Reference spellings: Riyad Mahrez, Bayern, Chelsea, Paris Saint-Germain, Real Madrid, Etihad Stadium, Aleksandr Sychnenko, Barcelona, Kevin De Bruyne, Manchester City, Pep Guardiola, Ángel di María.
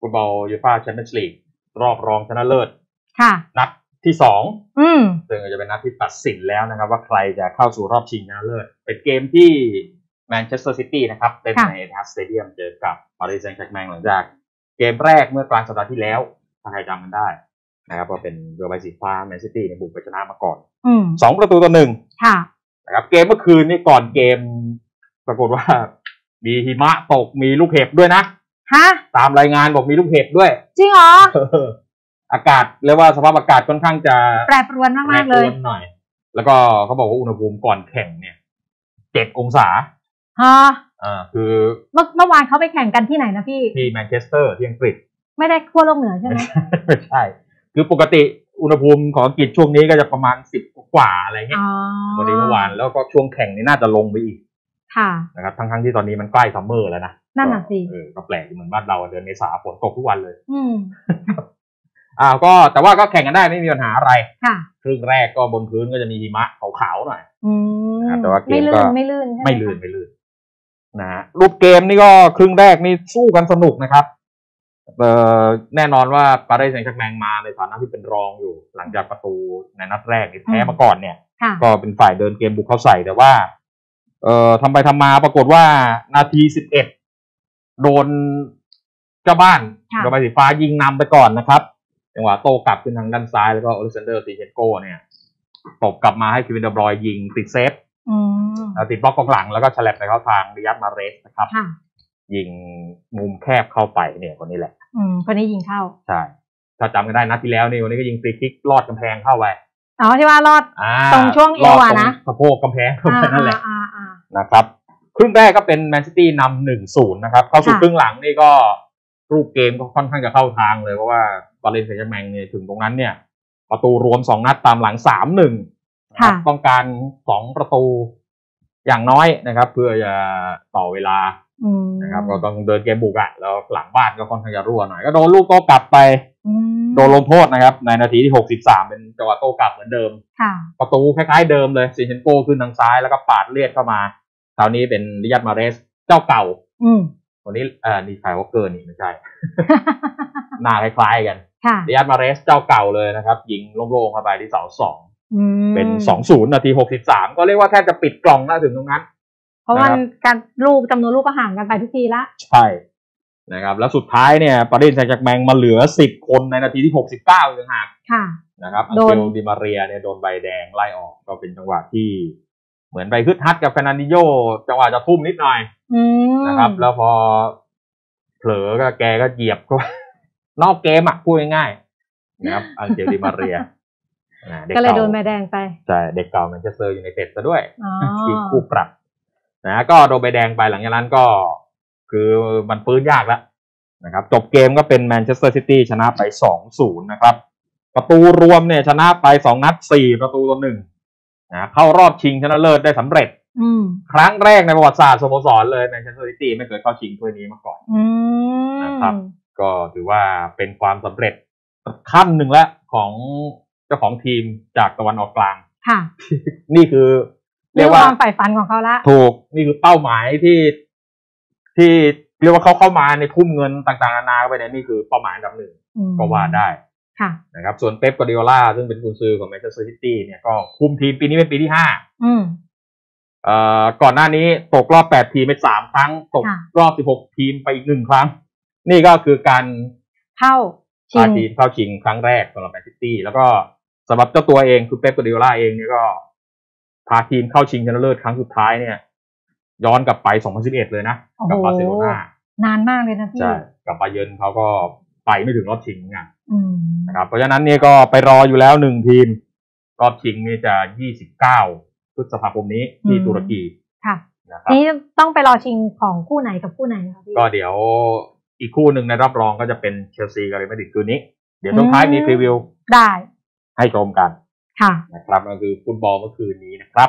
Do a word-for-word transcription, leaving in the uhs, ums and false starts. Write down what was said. ฟุตบอลยูฟ่าแชมเปี้ยนส์ลีกรอบรองชนะเลิศค่ะนัดที่สองซึ่งจะเป็นนัดที่ตัดสินแล้วนะครับว่าใครจะเข้าสู่รอบชิงชนะเลิศเป็นเกมที่แมนเชสเตอร์ซิตี้นะครับเล่นในเอทิฮัดสเตเดียมเจอกับปารีสแซงต์แชร์กแมงหลังจากเกมแรกเมื่อกลางสัปดาห์ที่แล้วถ้าใครจำกันได้นะครับก็เป็นเรือใบสีฟ้าแมนซิตี้ในบุกไปชนะมาก่อนสองประตูต่อหนึ่งนะครับเกมเมื่อคืนนี่ก่อนเกมปรากฏว่ามีหิมะตกมีลูกเห็บด้วยนะฮะตามรายงานบอกมีลูกเห็บด้วยจริงเหรอ อากาศเรียกว่าสภาพอากาศค่อนข้างจะแปรปรวนมากๆเลยหน่อยแล้วก็เขาบอกว่าอุณหภูมิก่อนแข่งเนี่ยเจ็ดองศาฮะอ่าคือเมื่อเมื่อวานเขาไปแข่งกันที่ไหนนะพี่ที่แมนเชสเตอร์ที่อังกฤษไม่ได้ขั้วโลกเหนือใช่ไหมไม่ใช่คือปกติอุณหภูมิของอังกฤษช่วงนี้ก็จะประมาณสิบกว่าอะไรเงี้ยวันนี้เมื่อวานแล้วก็ช่วงแข่งนี่น่าจะลงไปอีกค่ะนะครับทั้งทั้งที่ตอนนี้มันใกล้ซัมเมอร์แล้วนะนั่นน่ะสิเออก็แปลกเหมือนบ้านเราเดือนเมษาฝนตกทุกวันเลยอืมอ้าวก็แต่ว่าก็แข่งกันได้ไม่มีปัญหาอะไรค่ะครึ่งแรกก็บนพื้นก็จะมีหิมะขาวๆหน่อยอืมแต่ว่าเกมก็ไม่ลื่นไม่ลื่นไม่ลื่นนะฮะรูปเกมนี่ก็ครึ่งแรกนี่สู้กันสนุกนะครับเอ่อแน่นอนว่าปารีสแซงต์แชร์กแมงมาในฐานะที่เป็นรองอยู่หลังจากประตูในนัดแรกที่แพ้มาก่อนเนี่ยก็เป็นฝ่ายเดินเกมบุกเข้าใส่แต่ว่าเอ่อทำไปทำมาปรากฏว่านาทีสิบเอ็ดโดนเจ้าบ้านเรือใบสีฟ้ายิงนำไปก่อนนะครับจังหวะโต้กลับขึ้นทางด้านซ้ายแล้วก็อเล็กซานเดอร์ซีเชนโกเนี่ยตบกลับมาให้เควินดอบรอยยิงติดเซฟแล้วติดบล็อกกองหลังแล้วก็ฉลับไปเข้าทางริยัดมาเรสนะครับยิงมุมแคบเข้าไปเนี่ยคนนี้แหละอืมคนนี้ยิงเข้าใช่ถ้าจำกันได้นัดที่แล้วนี่คนนี้ก็ยิงฟรีคิกลอดกำแพงเข้าไปอ๋อที่ว่ารอดตรงช่วงเอวนะสะโพกกำแพงเข้าไปนั่นแหละนะครับครึ่งแรกก็เป็นแมนซิตี้นำหนึ่งศูนย์นะครับเข้าสู่ครึ่งหลังนี่ก็รูปเกมก็ค่อนข้างจะเข้าทางเลยเพราะว่าปารีสแซงต์แชร์กแมงเนี่ยถึงตรงนั้นเนี่ยประตูรวมสองนัดตามหลังสามหนึ่งต้องการสองประตูอย่างน้อยนะครับเพื่อจะต่อเวลานะครับเราต้องเดินเกมบุกอะแล้วหลังบ้านก็ค่อนข้างจะรั่วหน่อยก็โดนลูกโต้กลับไปโดนลงโทษนะครับในนาทีที่หกสิบสามเป็นจังหวะโต้กลับเหมือนเดิมประตูคล้ายๆเดิมเลยซิเชนโกขึ้นทางซ้ายแล้วก็ปาดเลียดเข้ามาคราวนี้เป็นริยัดมาเรสเจ้าเก่าคนนี้อ่านี่ใครวอลเกอร์นี่ไม่ใช่ หน้าคล้ายๆกันริยัดมาเรสเจ้าเก่าเลยนะครับยิงโล่งๆเข้าไปที่เสาสองเป็นสองศูนย์นาทีหกสิบสามก็เรียกว่าแทบจะปิดกล่องนะถึงตรงนั้นเพราะว่าการลูกจำนวนลูกก็ห่างกันไปทุกทีละใช่นะครับแล้วสุดท้ายเนี่ยปารีสแซงต์แชร์กแมงมาเหลือสิบคนในนาทีที่หกสิบเก้าต่างหากค่ะนะครับอังเกลดิมาเรียเนี่ยโดนใบแดงไล่ออกก็เป็นจังหวะที่เหมือนไปฮึดฮัดกับเฟรนันดิโญจังหวะจะทุ่มนิดหน่อยนะครับแล้วพอเผลอก็แกก็เหยียบก็นอกเกมอ่ะพูดง่ายๆนะครับอังเกลดิมาเรียก็เลยโดนใบแดงไปใช่เด็กเก่าแมนเชสเตอร์ยูไนเต็ดซะด้วยทีมคู่ปรับนะก็โดนใบแดงไปหลังจากนั้นก็คือมันฟื้นยากแล้วนะครับจบเกมก็เป็นแมนเชสเตอร์ซิตี้ชนะไป สองศูนย์ นะครับประตูรวมเนี่ยชนะไปสองนัดสี่ประตูต่อหนึ่งนะเข้ารอบชิงชนะเลิศได้สำเร็จครั้งแรกในประวัติศาสตร์สโมสรเลยแมนเชสเตอร์ซิตี้ไม่เคยเข้าชิงถ้วยนี้มาก่อนนะครับก็ถือว่าเป็นความสำเร็จขั้นหนึ่งแล้วของเจ้าของทีมจากตะวันออกกลางนี่คือเรียกว่าความใฝ่ฝันของเขาละถูกนี่คือเป้าหมายที่ที่เรียกว่าเขาเข้ามาในทุ่มเงินต่างๆนานาไปเนี่ยนี่คือเป้าหมายอันดับหนึ่งก็ว่าได้ค่ะนะครับส่วนเป๊ป กวาร์ดิโอลาซึ่งเป็นกุนซือของแมนเชสเตอร์ซิตี้เนี่ยก็คุมทีมปีนี้เป็นปีที่ห้าอืมเอ่อก่อนหน้านี้ตกรอบแปดทีมไปสามครั้งตกรอบสิบหกทีมไปอีกหนึ่งครั้งนี่ก็คือการเข้าชิงเข้าชิงครั้งแรกสำหรับแมนซิตี้แล้วก็สำหรับเจ้าตัวเองคือเป๊ป กวาร์ดิโอลาเองเนี่ยก็พาทีมเข้าชิงชนะเลิศครั้งสุดท้ายเนี่ยย้อนกลับไปสองพันสิบเอ็ดเลยนะกับบาร์เซโลนานานมากเลยนะพี่ใช่กับบาเยิร์นเขาก็ไปไม่ถึงรอบชิงเหมือนกันนะครับเพราะฉะนั้นนี่ก็ไปรออยู่แล้วหนึ่งทีมรอบชิงนี่จะยี่สิบเก้าพฤษภาคมนี้ที่ตุรกีค่ะนะครับนี่ต้องไปรอชิงของคู่ไหนกับคู่ไหนครับพี่ก็เดี๋ยวอีกคู่หนึ่งในรอบรองก็จะเป็นเชลซีกับเรอัลมาดริดคืนนี้เดี๋ยวช่วงท้ายมีพรีวิวได้ให้ชมกันค่ะนะครับก็คือฟุตบอลเมื่อคืนนี้นะครับ